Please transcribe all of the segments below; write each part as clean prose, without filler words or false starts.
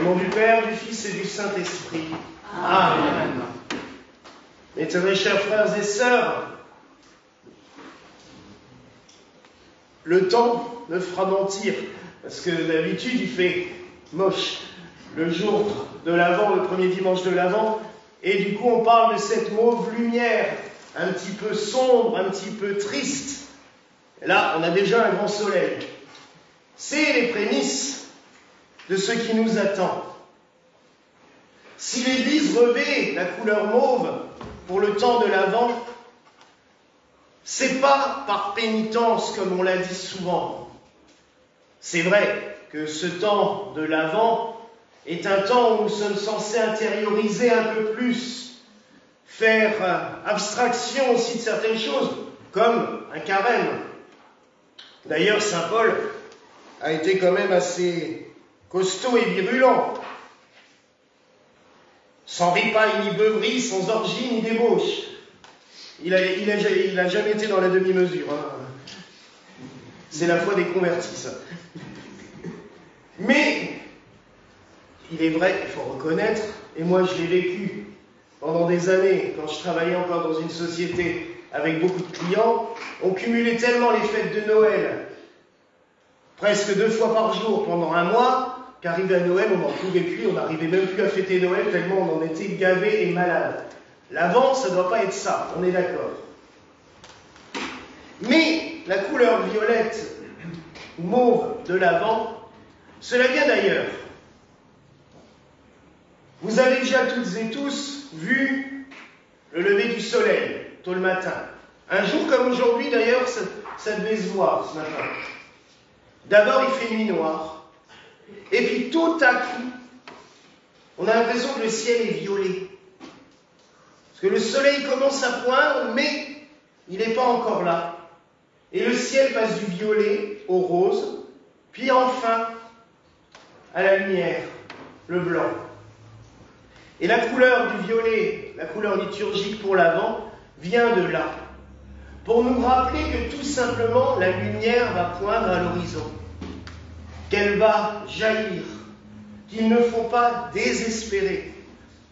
Au nom du Père, du Fils et du Saint-Esprit. Amen. Mes chers frères et sœurs, le temps ne fera mentir, parce que d'habitude il fait moche le jour de l'Avent, le premier dimanche de l'Avent, et du coup on parle de cette mauve lumière, un petit peu sombre, un petit peu triste. Là, on a déjà un grand soleil. C'est les prémices de ce qui nous attend. Si l'Église revêt la couleur mauve pour le temps de l'Avent, c'est pas par pénitence comme on l'a dit souvent. C'est vrai que ce temps de l'Avent est un temps où nous sommes censés intérioriser un peu plus, faire abstraction aussi de certaines choses, comme un carême. D'ailleurs, saint Paul a été quand même assez costaud et virulent. Sans ripaille, ni beuverie, sans orgie, ni débauche. Il a jamais été dans la demi-mesure. Hein. C'est la foi des convertis, ça. Mais il est vrai, il faut reconnaître, et moi je l'ai vécu pendant des années, quand je travaillais encore dans une société avec beaucoup de clients, on cumulait tellement les fêtes de Noël, presque 2 fois par jour pendant un mois, qu'arrivé à Noël, on n'en pouvait plus, on n'arrivait même plus à fêter Noël tellement on en était gavé et malade. L'Avent, ça ne doit pas être ça, on est d'accord. Mais la couleur violette ou mauve de l'Avent, cela vient d'ailleurs. Vous avez déjà toutes et tous vu le lever du soleil, tôt le matin. Un jour comme aujourd'hui, d'ailleurs, ça devait se voir ce matin. D'abord, il fait nuit noire. Et puis, tout à coup, on a l'impression que le ciel est violet. Parce que le soleil commence à poindre, mais il n'est pas encore là. Et le ciel passe du violet au rose, puis enfin à la lumière, le blanc. Et la couleur du violet, la couleur liturgique pour l'Avent, vient de là, pour nous rappeler que tout simplement la lumière va poindre à l'horizon, qu'elle va jaillir, qu'il ne faut pas désespérer,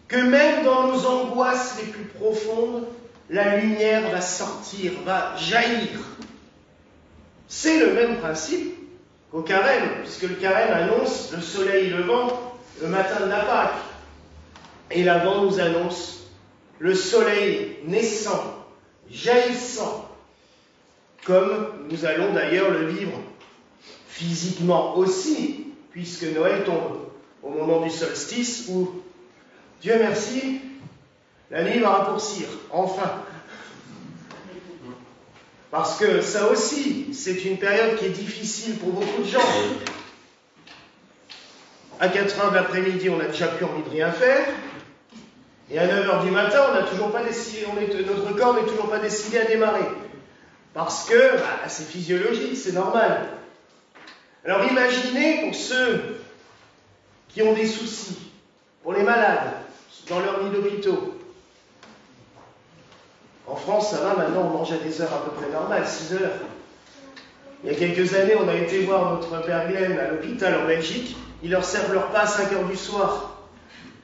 que même dans nos angoisses les plus profondes, la lumière va sortir, va jaillir. C'est le même principe qu'au carême, puisque le carême annonce le soleil levant le matin de la Pâque. Et l'Avent nous annonce le soleil naissant, jaillissant, comme nous allons d'ailleurs le vivre physiquement aussi, puisque Noël tombe au moment du solstice où, Dieu merci, la nuit va raccourcir, enfin. Parce que ça aussi, c'est une période qui est difficile pour beaucoup de gens. À 4h de l'après-midi, on n'a déjà plus envie de rien faire. Et à 9h du matin, notre corps n'est toujours pas décidé à démarrer. Parce que c'est physiologique, c'est normal. Alors imaginez pour ceux qui ont des soucis, pour les malades, dans leur lit d'hôpitaux. En France, ça va, maintenant on mange à des heures à peu près normales, 6 heures. Il y a quelques années, on a été voir notre père Glenn à l'hôpital en Belgique. Ils leur servent leur pas à 5 heures du soir.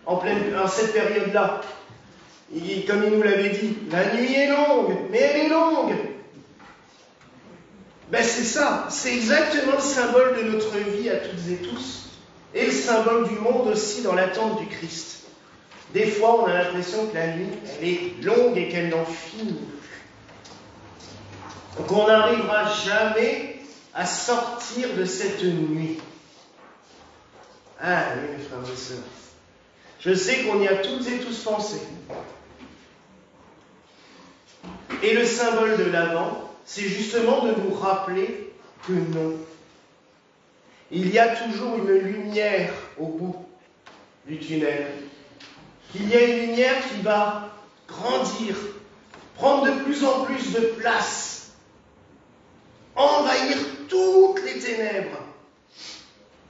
En cette période-là, comme il nous l'avait dit, la nuit est longue, mais elle est longue. C'est ça, c'est exactement le symbole de notre vie à toutes et tous, et le symbole du monde aussi dans l'attente du Christ. Des fois, on a l'impression que la nuit, elle est longue et qu'elle n'en finit plus. Donc on n'arrivera jamais à sortir de cette nuit. Ah oui, mes frères et sœurs. Je sais qu'on y a toutes et tous pensé. Et le symbole de l'Avent, c'est justement de nous rappeler que non. Il y a toujours une lumière au bout du tunnel. Qu'il y a une lumière qui va grandir, prendre de plus en plus de place, envahir toutes les ténèbres.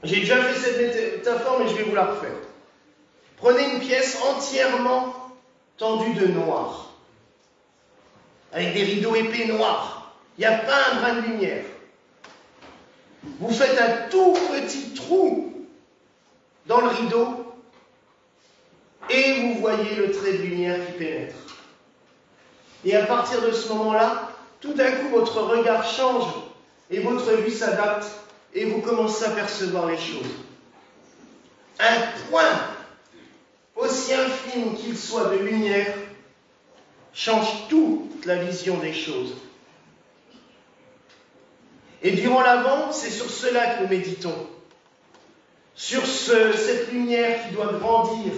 J'ai déjà fait cette métaphore, mais je vais vous la refaire. Prenez une pièce entièrement tendue de noir, avec des rideaux épais noirs. Il n'y a pas un brin de lumière. Vous faites un tout petit trou dans le rideau et vous voyez le trait de lumière qui pénètre. Et à partir de ce moment-là, tout d'un coup, votre regard change et votre vue s'adapte et vous commencez à percevoir les choses. Un point, aussi infime qu'il soit de lumière, change toute la vision des choses. Et durant l'Avent, c'est sur cela que nous méditons, sur cette lumière qui doit grandir,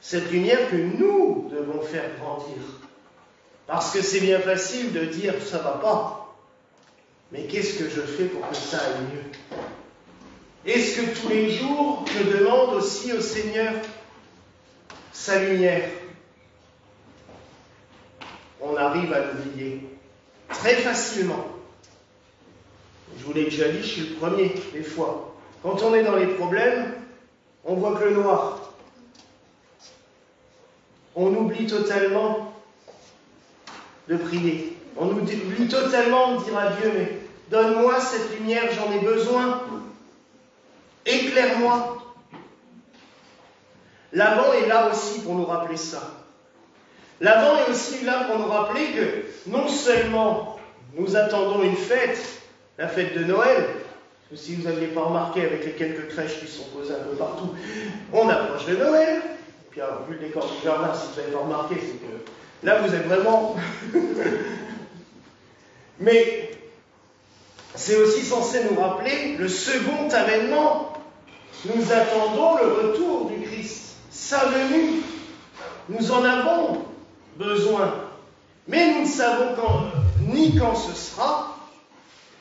cette lumière que nous devons faire grandir. Parce que c'est bien facile de dire « ça ne va pas », mais qu'est-ce que je fais pour que ça aille mieux? Est-ce que tous les jours, je demande aussi au Seigneur sa lumière? On arrive à l'oublier très facilement. Je vous l'ai déjà dit, je suis le premier, des fois. Quand on est dans les problèmes, on voit que le noir. On oublie totalement de prier. On oublie totalement de dire à Dieu, mais donne-moi cette lumière, j'en ai besoin. Éclaire-moi. L'Avent est là aussi pour nous rappeler ça. L'Avent est aussi là pour nous rappeler que non seulement nous attendons une fête, la fête de Noël, parce que si vous n'aviez pas remarqué avec les quelques crèches qui sont posées un peu partout, on approche de Noël. Et puis alors, vu le décor du jardin, si vous n'avez pas remarqué, c'est que là vous êtes vraiment... Mais c'est aussi censé nous rappeler le second avènement. Nous attendons le retour du Christ, sa venue. Nous en avons besoin, mais nous ne savons ni quand ce sera,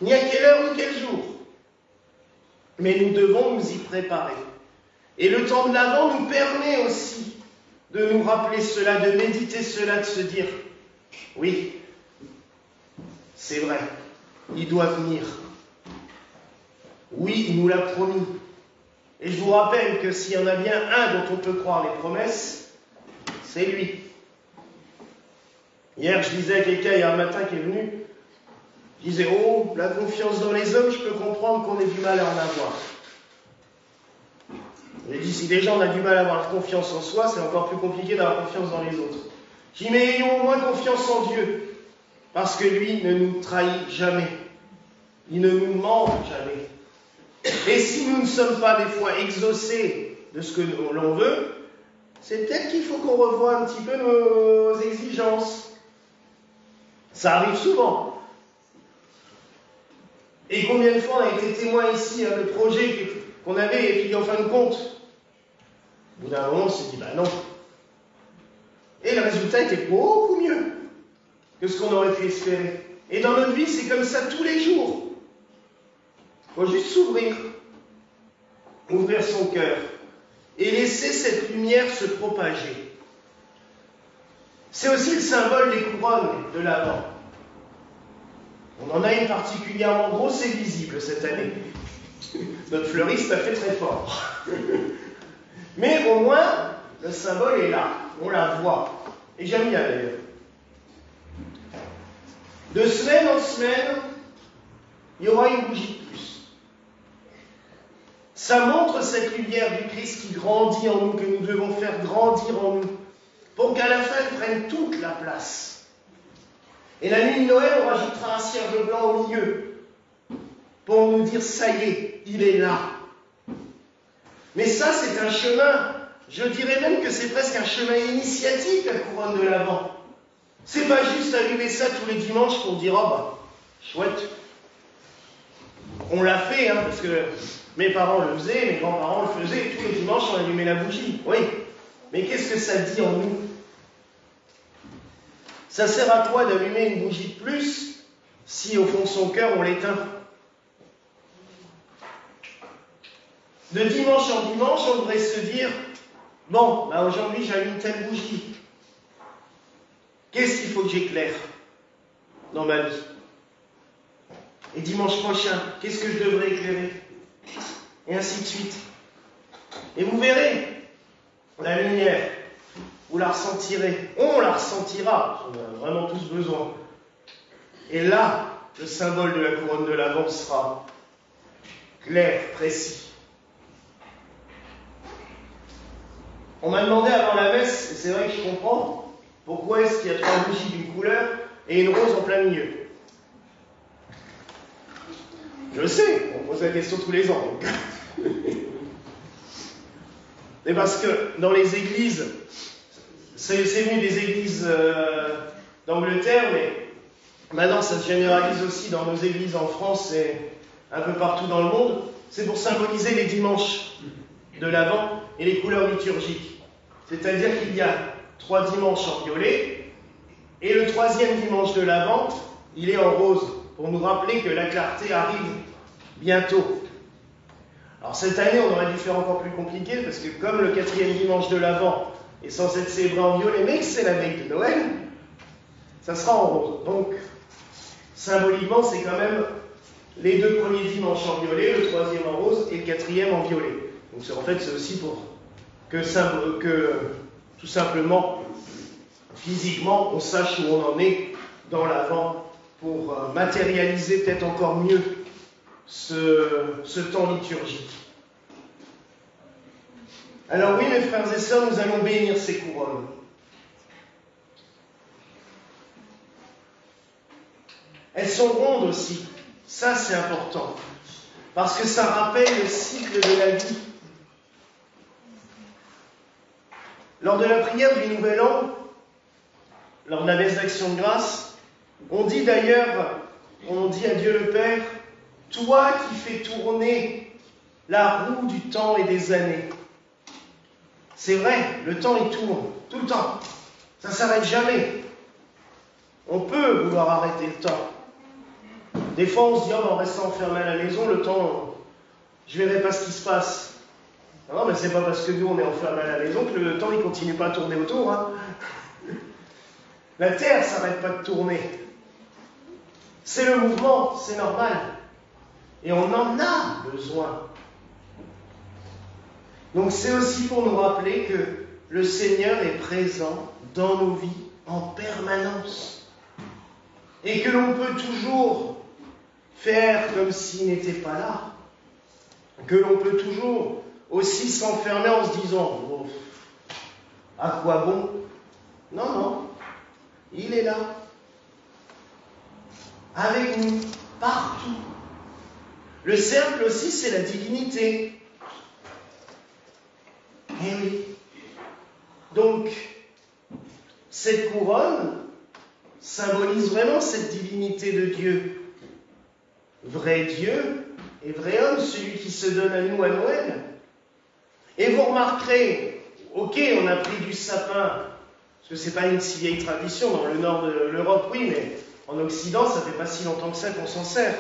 ni à quelle heure ou quel jour. Mais nous devons nous y préparer. Et le temps de l'Avent nous permet aussi de nous rappeler cela, de méditer cela, de se dire, oui, c'est vrai, il doit venir. Oui, il nous l'a promis. Et je vous rappelle que s'il y en a bien un dont on peut croire les promesses, c'est lui. Hier, je disais à quelqu'un, il y a un matin qui est venu, il disait, oh, la confiance dans les hommes, je peux comprendre qu'on ait du mal à en avoir. J'ai dit, si déjà on a du mal à avoir confiance en soi, c'est encore plus compliqué d'avoir confiance dans les autres. J'ai dit, mais ayons au moins confiance en Dieu, parce que lui ne nous trahit jamais. Il ne nous ment jamais. Et si nous ne sommes pas des fois exaucés de ce que l'on veut, c'est peut-être qu'il faut qu'on revoie un petit peu nos exigences. Ça arrive souvent. Et combien de fois on a été témoin ici, hein, le projet qu'on avait, et puis en fin de compte, au bout d'un moment, on s'est dit, bah non. Et le résultat était beaucoup mieux que ce qu'on aurait pu espérer. Et dans notre vie, c'est comme ça tous les jours. Il faut juste s'ouvrir, ouvrir son cœur, et laisser cette lumière se propager. C'est aussi le symbole des couronnes de l'Avent. On en a une particulièrement grosse et visible cette année. Notre fleuriste a fait très fort. Mais au moins, le symbole est là, on la voit. Et j'aime bien d'ailleurs. De semaine en semaine, il y aura une bougie de plus. Ça montre cette lumière du Christ qui grandit en nous, que nous devons faire grandir en nous, pour qu'à la fin, elle prenne toute la place. Et la nuit de Noël, on rajoutera un cierge blanc au milieu pour nous dire, ça y est, il est là. Mais ça, c'est un chemin, je dirais même que c'est presque un chemin initiatique, la couronne de l'Avent. C'est pas juste allumer ça tous les dimanches pour dire, oh bah, chouette. On l'a fait, hein, parce que mes parents le faisaient, mes grands-parents le faisaient, tous les dimanches on allumait la bougie, oui. Mais qu'est-ce que ça dit en nous? Ça sert à quoi d'allumer une bougie de plus si au fond de son cœur on l'éteint? De dimanche en dimanche, on devrait se dire, bon, bah aujourd'hui j'allume telle bougie. Qu'est-ce qu'il faut que j'éclaire dans ma vie? Et dimanche prochain, qu'est-ce que je devrais éclairer? Et ainsi de suite. Et vous verrez, la lumière, vous la ressentirez, on la ressentira, on a vraiment tous besoin. Et là, le symbole de la couronne de l'Avent sera clair, précis. On m'a demandé avant la messe, et c'est vrai que je comprends, pourquoi est-ce qu'il y a 3 bougies d'une couleur et une rose en plein milieu. Je sais, on pose la question tous les ans. Et parce que dans les églises, c'est venu des églises d'Angleterre, mais maintenant ça se généralise aussi dans nos églises en France et un peu partout dans le monde, c'est pour symboliser les dimanches de l'Avent et les couleurs liturgiques. C'est-à-dire qu'il y a 3 dimanches en violet, et le 3e dimanche de l'Avent, il est en rose, pour nous rappeler que la clarté arrive bientôt. Alors cette année, on aurait dû faire encore plus compliqué, parce que comme le 4e dimanche de l'Avent est censé être célébré en violet, mais que c'est la veille de Noël, ça sera en rose. Donc, symboliquement, c'est quand même les 2 premiers dimanches en violet, le 3e en rose et le 4e en violet. Donc en fait, c'est aussi pour que tout simplement, physiquement, on sache où on en est dans l'Avent pour matérialiser peut-être encore mieux ce temps liturgique. Alors oui, mes frères et sœurs, nous allons bénir ces couronnes. Elles sont rondes aussi. Ça, c'est important. Parce que ça rappelle le cycle de la vie. Lors de la prière du Nouvel An, lors de la messe d'action de grâce, on dit d'ailleurs, on dit à Dieu le Père, « Toi qui fais tourner la roue du temps et des années. » C'est vrai, le temps il tourne, tout le temps. Ça ne s'arrête jamais. On peut vouloir arrêter le temps. Des fois, on se dit, en restant enfermé à la maison, le temps, je ne verrai pas ce qui se passe. Non, mais ce n'est pas parce que nous, on est enfermé à la maison que le temps, il ne continue pas à tourner autour. Hein. La Terre ne s'arrête pas de tourner. C'est le mouvement, c'est normal. Et on en a besoin. Donc, c'est aussi pour nous rappeler que le Seigneur est présent dans nos vies en permanence. Et que l'on peut toujours faire comme s'il n'était pas là, que l'on peut toujours aussi s'enfermer en se disant oh, « à quoi bon ?» Non, non, il est là, avec nous, partout. Le cercle aussi, c'est la divinité. Eh oui. Donc, cette couronne symbolise vraiment cette divinité de Dieu. Vrai Dieu et vrai homme, celui qui se donne à nous à Noël. Et vous remarquerez, ok, on a pris du sapin, parce que c'est pas une si vieille tradition, dans le nord de l'Europe, oui, mais en Occident, ça fait pas si longtemps que ça qu'on s'en sert.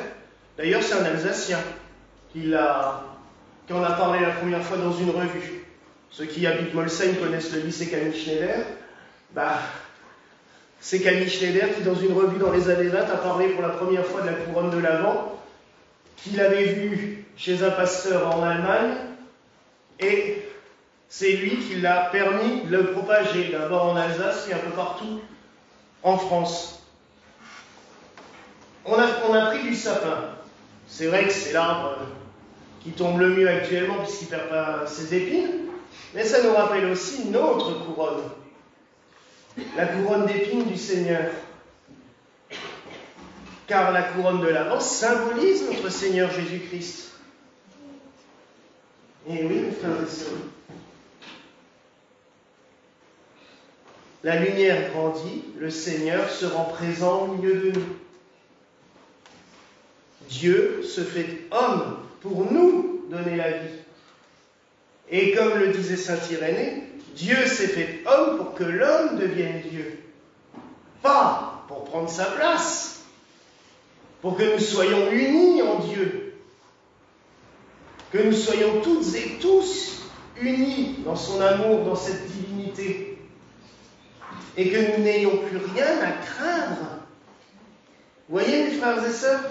D'ailleurs, c'est un Alsacien qui en a parlé la première fois dans une revue. Ceux qui habitent Molsheim connaissent le lycée Camille Schneider. Bah, c'est Camille Schneider qui, dans une revue dans les années 20, a parlé pour la première fois de la couronne de l'Avent, qu'il avait vue chez un pasteur en Allemagne, et c'est lui qui l'a permis de le propager, d'abord en Alsace, puis un peu partout en France. On a pris du sapin. C'est vrai que c'est l'arbre qui tombe le mieux actuellement, puisqu'il ne perd pas ses épines, mais ça nous rappelle aussi notre couronne. La couronne d'épines du Seigneur. Car la couronne de l'Avent symbolise notre Seigneur Jésus-Christ. Et oui, mes frères et sœurs. La lumière grandit, le Seigneur se rend présent au milieu de nous. Dieu se fait homme pour nous donner la vie. Et comme le disait Saint-Irénée, Dieu s'est fait homme pour que l'homme devienne Dieu. Pas pour prendre sa place, pour que nous soyons unis en Dieu, que nous soyons toutes et tous unis dans son amour, dans cette divinité, et que nous n'ayons plus rien à craindre. Vous voyez, mes frères et sœurs,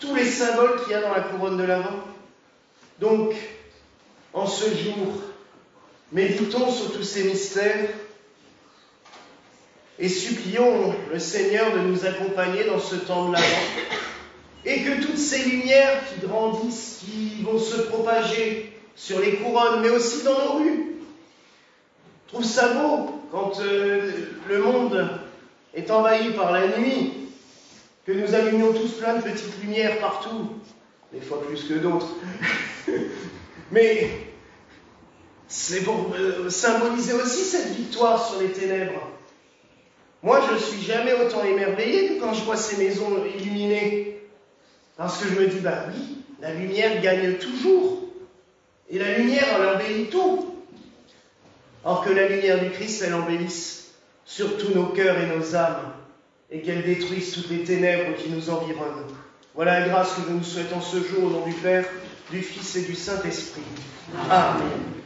tous les symboles qu'il y a dans la couronne de l'Avent. Donc, en ce jour, méditons sur tous ces mystères et supplions le Seigneur de nous accompagner dans ce temps de l'Avent et que toutes ces lumières qui grandissent, qui vont se propager sur les couronnes, mais aussi dans nos rues, trouve ça beau quand le monde est envahi par la nuit, que nous allumons tous plein de petites lumières partout, des fois plus que d'autres. Mais c'est pour symboliser aussi cette victoire sur les ténèbres. Moi, je ne suis jamais autant émerveillé que quand je vois ces maisons illuminées. Parce que je me dis, bah oui, la lumière gagne toujours. Et la lumière, elle embellit tout. Or que la lumière du Christ, elle embellisse surtout nos cœurs et nos âmes, et qu'elle détruise toutes les ténèbres qui nous environnent. Voilà la grâce que nous nous souhaitons ce jour au nom du Père, du Fils et du Saint-Esprit. Amen.